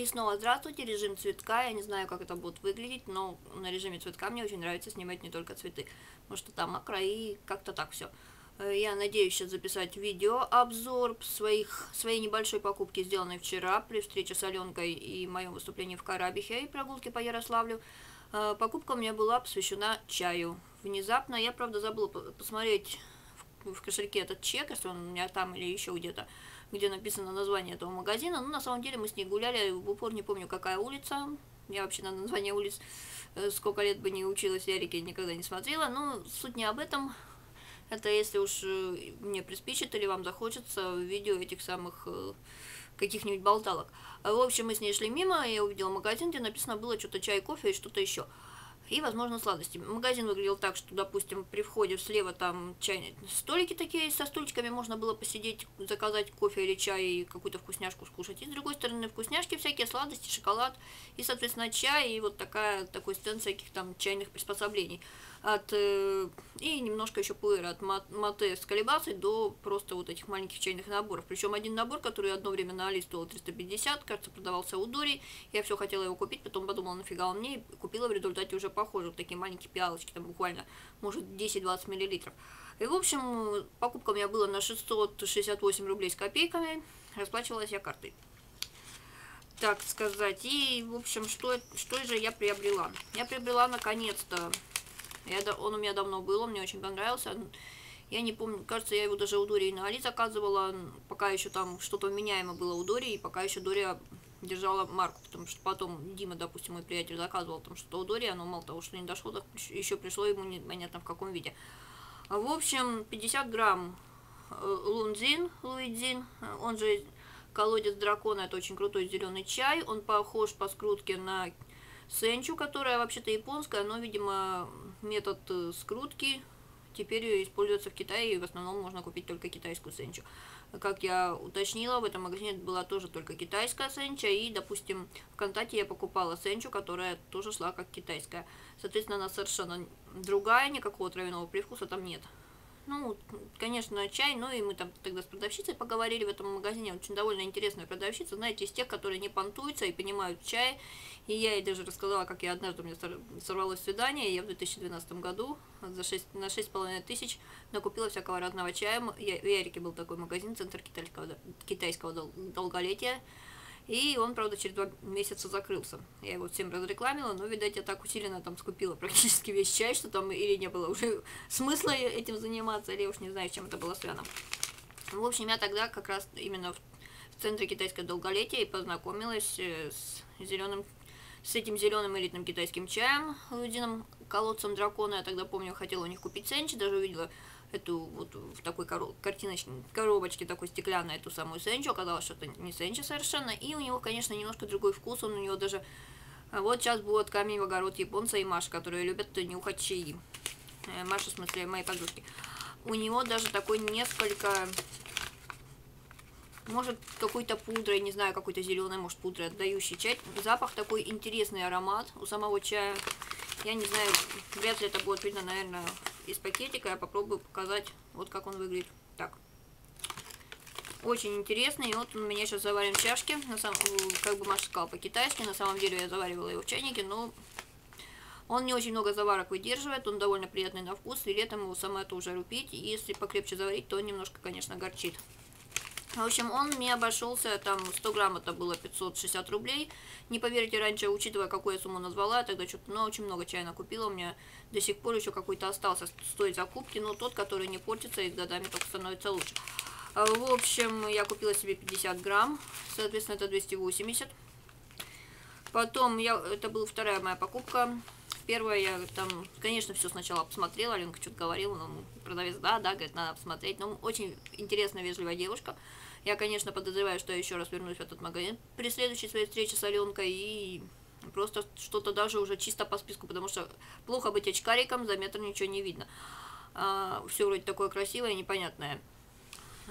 И снова здравствуйте, режим цветка, я не знаю, как это будет выглядеть, но на режиме цветка мне очень нравится снимать не только цветы, потому что там мокро и как-то так все. Я надеюсь сейчас записать видеообзор своей небольшой покупки, сделанной вчера при встрече с Аленкой и моем выступлении в Карабихе и прогулке по Ярославлю. Покупка у меня была посвящена чаю. Внезапно я, правда, забыла посмотреть в кошельке этот чек, если он у меня там или еще где-то, где написано название этого магазина. Но на самом деле мы с ней гуляли, в упор не помню, какая улица. Я вообще на название улиц сколько лет бы не училась, Ярике никогда не смотрела. Но суть не об этом. Это если уж мне приспичит или вам захочется видео этих самых каких-нибудь болталок. В общем, мы с ней шли мимо, я увидела магазин, где написано было что-то чай, кофе и что-то еще. И, возможно, сладости. Магазин выглядел так, что, допустим, при входе слева там чайные столики такие, со стульчиками можно было посидеть, заказать кофе или чай и какую-то вкусняшку скушать. И с другой стороны вкусняшки всякие, сладости, шоколад и, соответственно, чай. И вот такой стенд всяких там чайных приспособлений. И немножко еще пуэра, от матэ с колебасой до просто вот этих маленьких чайных наборов. Причем один набор, который одно время на Али стоил 350, кажется, продавался у Дори. Я все хотела его купить, потом подумала, нафига он мне, и купила в результате уже похоже, вот такие маленькие пиалочки, там буквально, может, 10-20 миллилитров. И, в общем, покупка у меня была на 668 рублей с копейками, расплачивалась я картой, так сказать. И, в общем, что же я приобрела? Я приобрела, наконец-то, он у меня давно был, он мне очень понравился. Я не помню, кажется, я его даже у Дори и на Али заказывала, пока еще там что-то вменяемо было у Дори, и пока еще Дори держала марку, потому что потом Дима, допустим, мой приятель, заказывал там что-то у Дори, оно мало того, что не дошло, так еще пришло ему непонятно в каком виде. В общем, 50 грамм лун цзин, он же колодец дракона, это очень крутой зеленый чай, он похож по скрутке на сенчу, которая вообще-то японская, но, видимо, метод скрутки теперь используется в Китае, и в основном можно купить только китайскую сенчу. Как я уточнила, в этом магазине была тоже только китайская сенча, и, допустим, в ВКонтакте я покупала сенчу, которая тоже шла как китайская. Соответственно, она совершенно другая, никакого травяного привкуса там нет. Ну, конечно, чай, но и мы там тогда с продавщицей поговорили в этом магазине, очень довольно интересная продавщица, знаете, из тех, которые не понтуются и понимают чай. И я ей даже рассказала, как я однажды, у меня сорвалось свидание, и я в 2012 году на 6,5 тысяч накупила всякого разного чая. В Ярике был такой магазин, центр китайского долголетия, и он, правда, через 2 месяца закрылся. Я его всем разрекламила, но, видать, я так усиленно там скупила практически весь чай, что там или не было уже смысла этим заниматься, или я уж не знаю, с чем это было связано. В общем, я тогда как раз именно в центре китайского долголетия и познакомилась с этим зеленым элитным китайским чаем, лудиным колодцем дракона. Я тогда помню, хотела у них купить сенчи, даже увидела эту вот в такой коробочке такой стеклянной, эту самую сенчу. Оказалось, что это не сенча совершенно. И у него, конечно, немножко другой вкус. Он у него даже... Вот сейчас будет камень в огород японца и Маша, которые любят нюхать чаи. Маша, в смысле, моей подружки. У него даже такой несколько... Может, какой-то пудрой, не знаю, какой-то зеленой, может, пудрой отдающий чай. Запах такой интересный, аромат у самого чая. Я не знаю, вряд ли это будет видно, наверное, из пакетика. Я попробую показать, вот как он выглядит. Так. Очень интересный. И вот у меня сейчас заварим в чашке. Как бы Маша сказала, по-китайски. На самом деле я заваривала его в чайнике, но он не очень много заварок выдерживает. Он довольно приятный на вкус. И летом его сама тоже рубить. И если покрепче заварить, то он немножко, конечно, горчит. В общем, он мне обошелся, там 100 грамм это было 560 рублей. Не поверите, раньше, учитывая, какую я сумму назвала, я тогда что-то, ну, очень много чая накупила. У меня до сих пор еще какой-то остался с той закупки, но тот, который не портится и с годами только становится лучше. В общем, я купила себе 50 грамм, соответственно, это 280. Потом, это была вторая моя покупка. Первое, я там, конечно, все сначала посмотрела, Аленка что-то говорила, но продавец, да, говорит, надо посмотреть. Ну, очень интересная, вежливая девушка. Я, конечно, подозреваю, что я еще раз вернусь в этот магазин при следующей своей встрече с Аленкой и просто что-то даже уже чисто по списку, потому что плохо быть очкариком, за метр ничего не видно. Все вроде такое красивое, непонятное.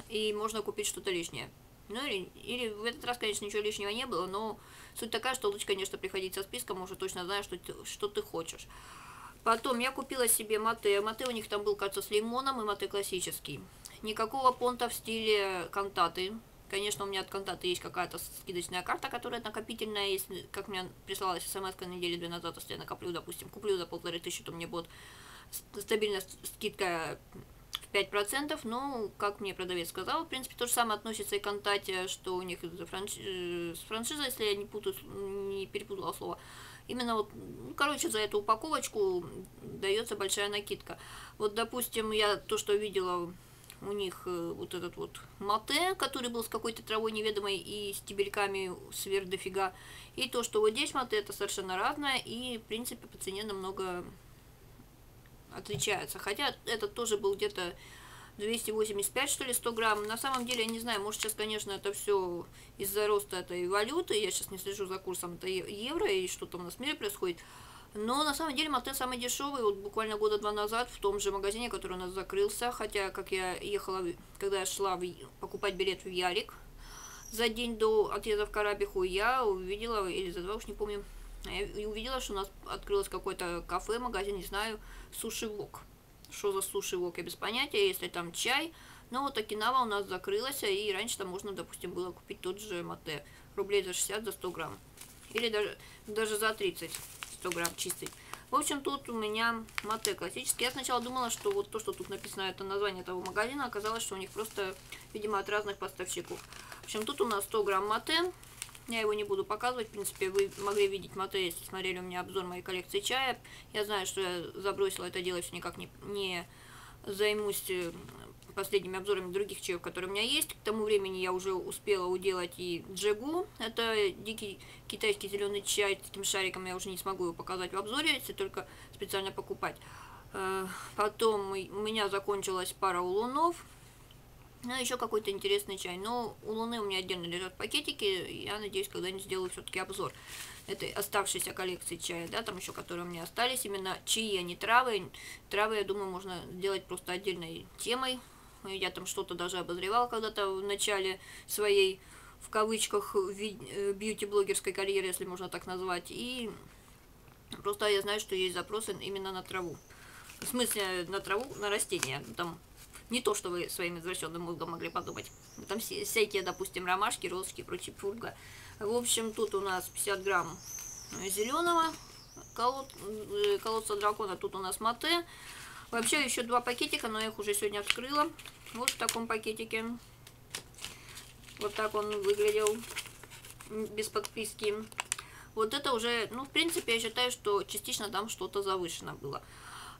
И можно купить что-то лишнее. Ну, или в этот раз, конечно, ничего лишнего не было, но суть такая, что лучше, конечно, приходить со списком, уже точно знаешь, что ты хочешь. Потом я купила себе матэ. Матэ у них там был, кажется, с лимоном, и матэ классический. Никакого понта в стиле кантаты. Конечно, у меня от контакта есть какая-то скидочная карта, которая накопительная. Если, как мне прислалась смс-ка недели 2 назад, если я накоплю, допустим, куплю за 1500, то мне будет стабильная скидка в 5%. Ну, как мне продавец сказал, в принципе, то же самое относится и к контакте, что у них с франшизой, если я не перепутала слово. Именно вот, ну, короче, за эту упаковочку дается большая накидка. Вот, допустим, я то, что видела... У них вот этот вот матэ, который был с какой-то травой неведомой и стебельками сверх дофига. И то, что вот здесь матэ, это совершенно разное. И, в принципе, по цене намного отличается. Хотя этот тоже был где-то 285, что ли, 100 грамм. На самом деле, я не знаю, может сейчас, конечно, это все из-за роста этой валюты. Я сейчас не слежу за курсом это евро и что там у нас в мире происходит. Но на самом деле матэ самый дешевый, вот буквально года два назад в том же магазине, который у нас закрылся, хотя как я ехала, когда я шла покупать билет в Ярик за день до отъезда в Карабиху, я увидела, или за два, уж не помню, я увидела, что у нас открылось какое-то кафе, магазин, не знаю, суши-вок. Что за суши-вок, я без понятия, если там чай. Но вот Окинава у нас закрылась, и раньше там можно, допустим, было купить тот же матэ, рублей за 60, за 100 грамм, или даже за 30. 100 грамм чистый. В общем, тут у меня матэ классический. Я сначала думала, что вот то, что тут написано, это название того магазина. Оказалось, что у них просто, видимо, от разных поставщиков. В общем, тут у нас 100 грамм матэ. Я его не буду показывать. В принципе, вы могли видеть матэ, если смотрели у меня обзор моей коллекции чая. Я знаю, что я забросила это дело, все никак не займусь последними обзорами других чаев, которые у меня есть. К тому времени я уже успела уделать и джегу. Это дикий китайский зеленый чай с таким шариком. Я уже не смогу его показать в обзоре, если только специально покупать. Потом у меня закончилась пара улунов. Ну, еще какой-то интересный чай. Но улуны у меня отдельно лежат в пакетике. Я надеюсь, когда-нибудь сделаю все-таки обзор этой оставшейся коллекции чая, да, там еще которые у меня остались. Именно чаи, а не травы. Травы, я думаю, можно сделать просто отдельной темой. Я там что-то даже обозревала когда-то в начале своей, в кавычках, бьюти-блогерской карьеры, если можно так назвать. И просто я знаю, что есть запросы именно на траву. В смысле, на траву, на растения. Там не то, что вы своим извращенным мозгом могли подумать. Там всякие, допустим, ромашки, розочки и прочие фурга. В общем, тут у нас 50 грамм зеленого колодца дракона. Тут у нас матэ. Вообще еще два пакетика, но я их уже сегодня открыла. Вот в таком пакетике. Вот так он выглядел без подписки. Вот это уже, ну, в принципе, я считаю, что частично там что-то завышено было.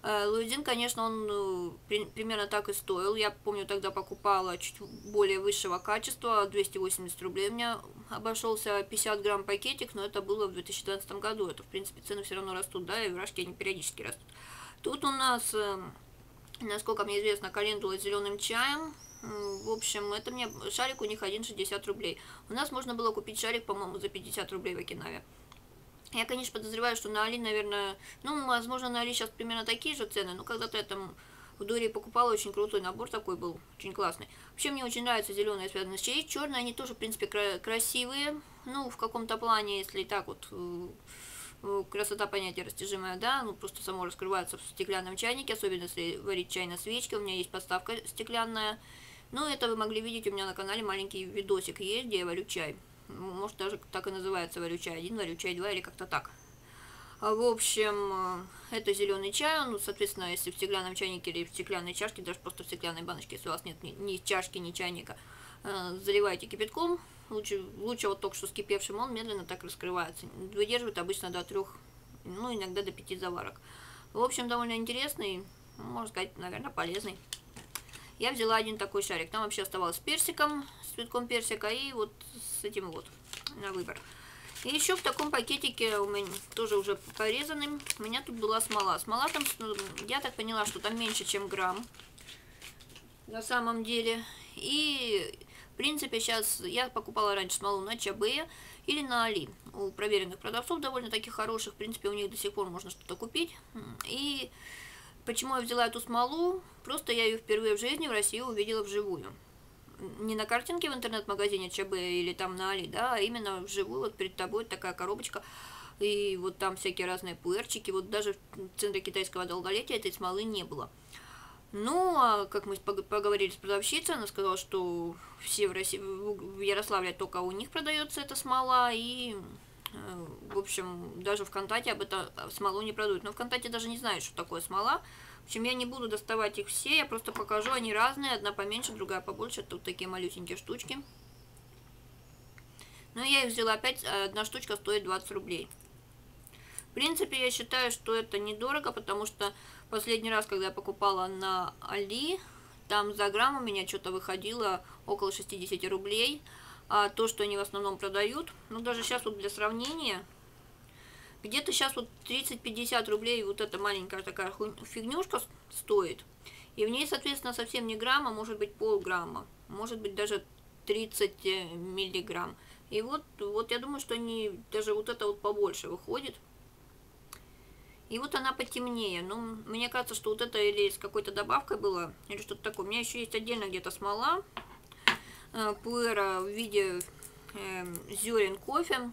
Луидин, конечно, он примерно так и стоил. Я помню, тогда покупала чуть более высшего качества. 280 рублей у меня обошелся 50 грамм пакетик, но это было в 2012 году. Это, в принципе, цены все равно растут, да, и вражки они периодически растут. Тут у нас, насколько мне известно, календула с зеленым чаем. В общем, это мне шарик у них 1,60 рублей. У нас можно было купить шарик, по-моему, за 50 рублей в Окинаве. Я, конечно, подозреваю, что на Али, наверное, ну, возможно, на Али сейчас примерно такие же цены, но когда-то я там в Дори покупала, очень крутой набор такой был, очень классный. Вообще, мне очень нравятся зеленые, связанные с чаи. Черные, они тоже, в принципе, красивые, ну, в каком-то плане, если так вот... Красота понятия растяжимая, да, ну просто само раскрывается в стеклянном чайнике, особенно если варить чай на свечке. У меня есть подставка стеклянная, ну это вы могли видеть у меня на канале, маленький видосик есть, где я варю чай, может даже так и называется, варю чай 1, варю чай 2 или как-то так. В общем, это зеленый чай, ну соответственно, если в стеклянном чайнике или в стеклянной чашке, даже просто в стеклянной баночке, если у вас нет ни чашки, ни чайника, заливайте кипятком. Лучше вот только что скипевшим, он медленно так раскрывается. Выдерживает обычно до 3, ну иногда до 5 заварок. В общем, довольно интересный, можно сказать, наверное, полезный. Я взяла один такой шарик. Там вообще оставалось с персиком, с цветком персика и вот с этим вот на выбор. И еще в таком пакетике, у меня тоже уже порезанным, у меня тут была смола. Смола там, я так поняла, что там меньше, чем грамм на самом деле. И... В принципе, сейчас я покупала раньше смолу на Чабэ или на Али. У проверенных продавцов довольно-таки хороших. В принципе, у них до сих пор можно что-то купить. И почему я взяла эту смолу? Просто я ее впервые в жизни в России увидела вживую. Не на картинке в интернет-магазине Чабэ или там на Али, да, а именно вживую. Вот перед тобой такая коробочка. И вот там всякие разные пуэрчики. Вот даже в центре китайского долголетия этой смолы не было. Но, как мы поговорили с продавщицей, она сказала, что все в России, в Ярославле только у них продается эта смола, и, в общем, даже ВКонтакте об этом смолу не продают. Но ВКонтакте даже не знают, что такое смола. В общем, я не буду доставать их все, я просто покажу, они разные, одна поменьше, другая побольше, тут такие малюсенькие штучки. Но я их взяла опять, одна штучка стоит 20 рублей. В принципе, я считаю, что это недорого, потому что последний раз, когда я покупала на Али, там за грамм у меня что-то выходило около 60 рублей. А то, что они в основном продают, ну даже сейчас вот для сравнения... Где-то сейчас вот 30-50 рублей вот эта маленькая такая фигнюшка стоит. И в ней, соответственно, совсем не грамма, может быть полграмма. Может быть даже 30 миллиграмм. И вот я думаю, что они, даже вот это вот побольше выходит. И вот она потемнее. Но мне кажется, что вот это или с какой-то добавкой было, или что-то такое. У меня еще есть отдельно где-то смола. Пуэра в виде зерен кофе.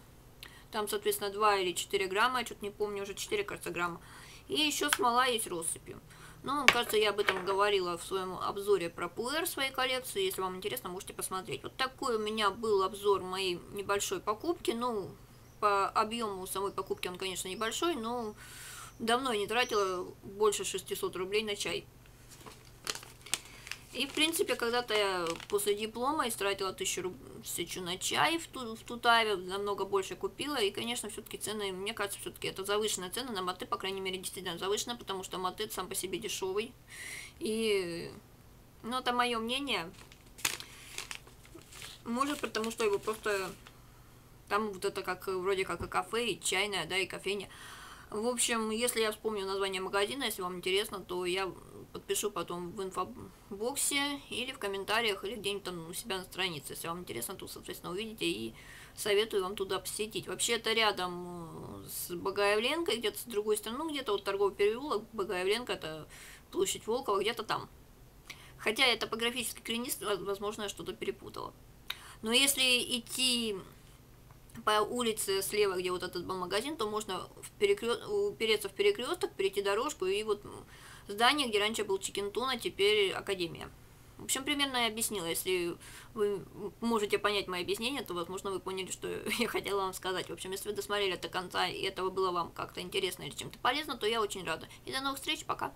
Там, соответственно, 2 или 4 грамма, я что-то не помню, уже 4, кажется, грамма. И еще смола есть россыпью. Ну, кажется, я об этом говорила в своем обзоре про пуэр своей коллекции. Если вам интересно, можете посмотреть. Вот такой у меня был обзор моей небольшой покупки. Ну, по объему самой покупки он, конечно, небольшой, но давно я не тратила больше 600 рублей на чай. И, в принципе, когда-то я после диплома истратила 1000 на чай в Тутаеве, намного больше купила. И, конечно, все-таки цены, мне кажется, все-таки это завышенная цена на матэ, по крайней мере, действительно завышенная, потому что матэ сам по себе дешевый. И, ну, это мое мнение. Может, потому что его просто, там вот это как, вроде как и кафе, и чайная, да, и кофейня. В общем, если я вспомню название магазина, если вам интересно, то я... подпишу потом в инфобоксе или в комментариях, или где-нибудь там у себя на странице. Если вам интересно, то, соответственно, увидите, и советую вам туда посетить. Вообще, это рядом с Богаявленко, где-то с другой стороны, где-то вот торговый переулок, Богаявленко, это площадь Волкова, где-то там. Хотя я топографический клинист, возможно, я что-то перепутала. Но если идти по улице слева, где вот этот был магазин, то можно упереться в перекресток, перейти дорожку, и вот... здание, где раньше был Чикин Туна, теперь Академия. В общем, примерно я объяснила. Если вы можете понять мои объяснения, то, возможно, вы поняли, что я хотела вам сказать. В общем, если вы досмотрели до конца, и этого было вам как-то интересно или чем-то полезно, то я очень рада. И до новых встреч, пока!